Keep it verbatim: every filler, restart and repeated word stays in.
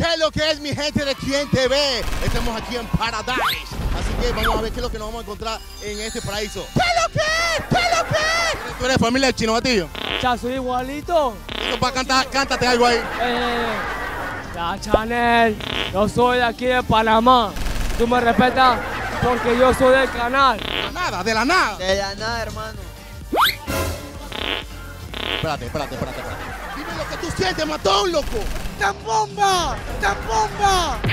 ¿Qué es lo que es, mi gente de Quien T V? Estamos aquí en Paradise. Así que vamos a ver qué es lo que nos vamos a encontrar en este paraíso. ¿Qué es lo que es? ¿Qué es lo que es? ¿Tú eres familia del Chino Batillo? Ya, soy igualito. Para cantar, cántate algo ahí. Eh, la Chanel, yo soy de aquí de Panamá. Tú me respetas porque yo soy del canal. De la nada, de la nada. De la nada, hermano. Espérate, espérate, espérate, espérate. Dime lo que tú sientes, matón, loco. ¡Tan bomba! ¡Tan bomba!